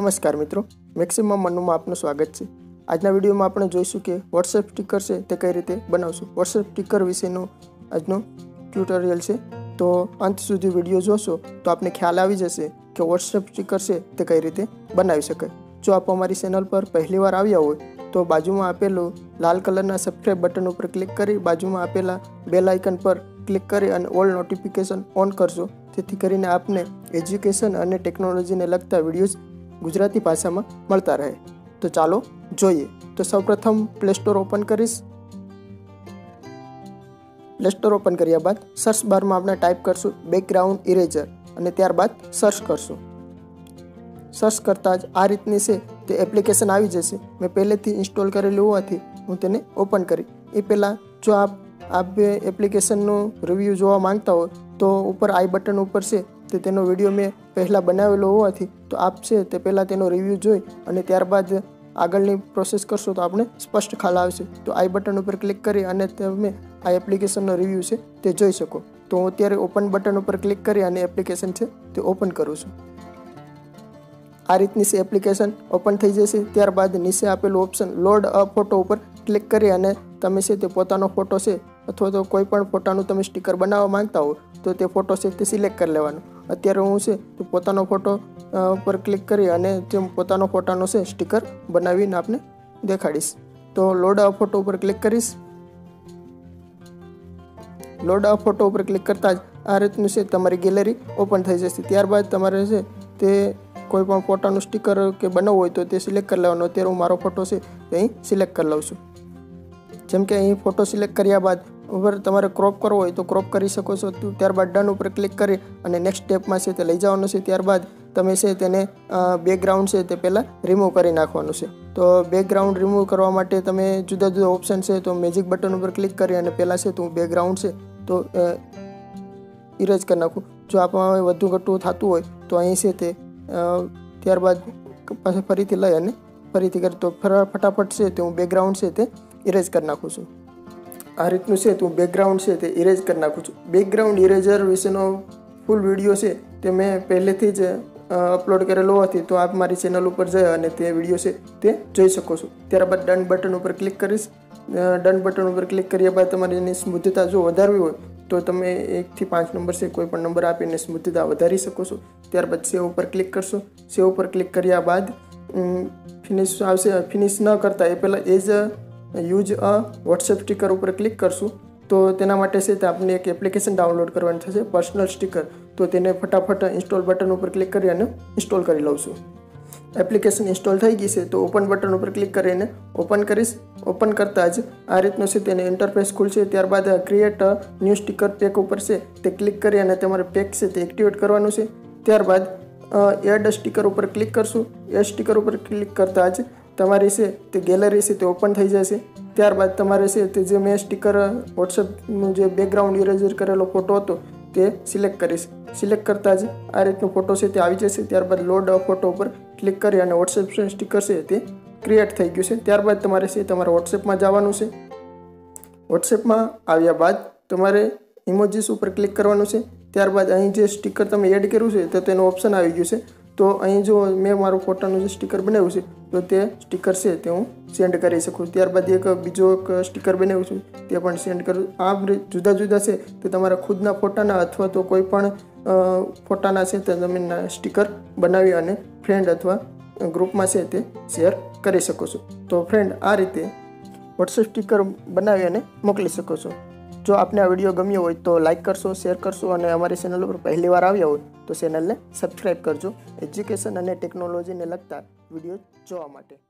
નમસ્કાર મિત્રો, મેક્સિમમ મનુમાં આપનું સ્વાગત છે। આજના વિડીયોમાં આપણે જોઈશું કે વોટ્સએપ સ્ટીકર છે તે કઈ રીતે બનાવશું। વોટ્સએપ સ્ટીકર વિશેનો આજનો ટ્યુટોરિયલ છે, તો અંત સુધી વિડીયો જોશો તો આપને ખ્યાલ આવી જશે કે વોટ્સએપ સ્ટીકર છે તે કઈ રીતે બનાવી શકાય। જો આપ અમારી ચેનલ પર પહેલીવાર આવ્યા હોય તો બાજુમાં આપેલું લાલ કલરના સબસ્ક્રાઇબ બટન ઉપર ક્લિક કરી બાજુમાં આપેલા બેલ આઇકન પર ક્લિક કરી અને ઓલ નોટિફિકેશન ઓન કરશો, જેથી કરીને આપને એજ્યુકેશન અને ટેકનોલોજીને લગતા વિડીયોઝ ગુજરાતી ભાષામાં મળતા રહે। તો ચાલો જોઈએ। તો સૌપ્રથમ પ્લે સ્ટોર ઓપન કરીશ। પ્લે સ્ટોર ઓપન કર્યા બાદ સર્ચ બારમાં આપણે ટાઈપ કરશું બેકગ્રાઉન્ડ ઇરેઝર અને ત્યારબાદ સર્ચ કરશું। સર્ચ કરતાં જ આ રીતની છે તે એપ્લિકેશન આવી જશે। મેં પહેલેથી ઇન્સ્ટોલ કરેલું હોવાથી હું તેને ઓપન કરી। એ પહેલાં જો આપ એપ્લિકેશનનું રિવ્યૂ જોવા માંગતા હો તો ઉપર આઈ બટન ઉપર છે તે તેનો વિડીયો મેં પહેલાં બનાવેલો હોવાથી તો આપ છે તે પહેલાં તેનો રિવ્યૂ જોઈ અને ત્યારબાદ આગળની પ્રોસેસ કરશો તો આપણે સ્પષ્ટ ખ્યાલ આવશે। તો આઈ બટન ઉપર ક્લિક કરી અને તમે આ એપ્લિકેશનનો રિવ્યૂ છે તે જોઈ શકો। તો હું અત્યારે ઓપન બટન ઉપર ક્લિક કરી અને એપ્લિકેશન છે તે ઓપન કરું છું। આ રીતની છે એપ્લિકેશન ઓપન થઈ જશે। ત્યારબાદ નીચે આપેલું ઓપ્શન લોડ અ ફોટો ઉપર ક્લિક કરી અને તમે છે તે પોતાનો ફોટો છે અથવા તો કોઈ પણ ફોટાનું તમે સ્ટીકર બનાવવા માંગતા હો તો તે ફોટો છે તે સિલેક્ટ કરી લેવાનો। અત્યારે હું છે તો પોતાનો ફોટો પર ક્લિક કરી અને જે પોતાનો ફોટાનો છે સ્ટીકર બનાવીને આપને દેખાડીશ। તો લોડ અ ફોટો ઉપર ક્લિક કરીશ। લોડ અ ફોટો ઉપર ક્લિક કરતાં જ આ રીતનું છે તમારી ગેલેરી ઓપન થઈ જશે। ત્યારબાદ તમારે છે તે કોઈ પણ ફોટાનું સ્ટીકર કે બનાવવું હોય તો તે સિલેક્ટ કરી લેવાનો। અત્યારે હું મારો ફોટો છે તે અહીં સિલેક્ટ કરી લઉં છું। જેમ કે અહીં ફોટો સિલેક્ટ કર્યા બાદ ઉપર તમારે ક્રોપ કરવો હોય તો ક્રોપ કરી શકો છો। ત્યારબાદ ડન ઉપર ક્લિક કરી અને નેક્સ્ટ સ્ટેપમાં છે તે લઈ જવાનું છે। ત્યારબાદ તમે છે તેને બેકગ્રાઉન્ડ છે તે પહેલાં રિમૂવ કરી નાખવાનું છે। તો બેકગ્રાઉન્ડ રિમૂવ કરવા માટે તમે જુદા જુદા ઓપ્શન છે તો મેજિક બટન ઉપર ક્લિક કરી અને પહેલાં છે તો બેકગ્રાઉન્ડ છે તો ઇરેઝ કરી નાખું। જો આપણામાં વધુ ઘટું થતું હોય તો અહીં છે તે ત્યારબાદ પાછું ફરીથી લઈ અને ફરીથી કરી તો ફટાફટ છે તો હું બેકગ્રાઉન્ડ છે તે ઇરેઝ કરી નાખું છું। આ રીતનું છે તો બેકગ્રાઉન્ડ છે તે ઇરેઝ કરી નાખું છું। બેકગ્રાઉન્ડ ઇરેઝર વિશેનો ફૂલ વિડીયો છે તે મેં પહેલેથી જ અપલોડ કરેલો હોવાથી તો આપ મારી ચેનલ ઉપર જઈ અને તે વિડીયો છે તે જોઈ શકો છો। ત્યારબાદ ડન બટન ઉપર ક્લિક કરીશ। ડન બટન ઉપર ક્લિક કર્યા બાદ તમારી એની સ્મૂથતા જો વધારવી હોય તો તમે 1 થી 5 નંબર છે કોઈ પણ નંબર આપીને સ્મૂથતા વધારી શકો છો। ત્યારબાદ સેવ ઉપર ક્લિક કરશો। સેવ ઉપર ક્લિક કર્યા બાદ ફિનિશ આવશે। ફિનિશ ન કરતાં એ પહેલાં એજ યુઝ અ વોટ્સએપ સ્ટીકર ઉપર ક્લિક કરશું તો તેના માટે છે તે આપણે એક એપ્લિકેશન ડાઉનલોડ કરવાની થશે પર્સનલ સ્ટીકર। તો તેને ફટાફટ ઇન્સ્ટોલ બટન ઉપર ક્લિક કરી અને ઇન્સ્ટોલ કરી લઉં છું। એપ્લિકેશન ઇન્સ્ટોલ થઈ ગઈ છે તો ઓપન બટન ઉપર ક્લિક કરીને ઓપન કરીશ। ઓપન કરતાં જ આ રીતનું છે તેને ઇન્ટરફેસ ખુલશે। ત્યારબાદ ક્રિએટ ન્યૂ સ્ટીકર પેક ઉપર છે તે ક્લિક કરી અને તમારે પેક છે તે એક્ટિવેટ કરવાનું છે। ત્યારબાદ એડ સ્ટીકર ઉપર ક્લિક કરશું। એડ સ્ટીકર ઉપર ક્લિક કરતાં જ તમારી છે તે ગેલેરી છે તે ઓપન થઈ જશે। ત્યારબાદ તમારે છે તે જે મેં સ્ટીકર વોટ્સએપનું જે બેકગ્રાઉન્ડ ઇરેઝર કરેલો ફોટો હતો તે સિલેક્ટ કરીશ। સિલેક્ટ કરતાં જ આ રીતનો ફોટો છે તે આવી જશે। ત્યારબાદ લોડ ફોટો ઉપર ક્લિક કરી અને વોટ્સએપ સ્ટીકર છે તે ક્રિએટ થઈ ગયું છે। ત્યારબાદ તમારે છે તમારા વોટ્સએપમાં જવાનું છે। વોટ્સએપમાં આવ્યા બાદ તમારે ઇમોજીસ ઉપર ક્લિક કરવાનું છે। ત્યારબાદ અહીં જે સ્ટીકર તમે એડ કર્યું છે તો તેનું ઓપ્શન આવી ગયું છે। તો અહીં જો મેં મારું ફોટાનું જે સ્ટીકર બનાવ્યું છે તો તે સ્ટીકર છે તે હું સેન્ડ કરી શકું। ત્યારબાદ એક બીજો એક સ્ટીકર બનાવ્યું છું તે પણ સેન્ડ કરું। આ જુદા જુદા છે તે તમારા ખુદના ફોટાના અથવા તો કોઈ પણ ફોટાના છે તે તમે સ્ટીકર બનાવી અને ફ્રેન્ડ અથવા ગ્રુપમાં છે તે શેર કરી શકો છો। તો ફ્રેન્ડ આ રીતે વોટ્સએપ સ્ટીકર બનાવી અને મોકલી શકો છો। જો આપને આ વિડીયો ગમ્યો હોય તો લાઇક કરશો, શેર કરશો અને અમારી ચેનલ ઉપર પહેલીવાર આવ્યા હોય તો ચેનલને સબસ્ક્રાઈબ કરજો એજ્યુકેશન અને ટેકનોલોજીને લગતા વિડીયો જોવા માટે।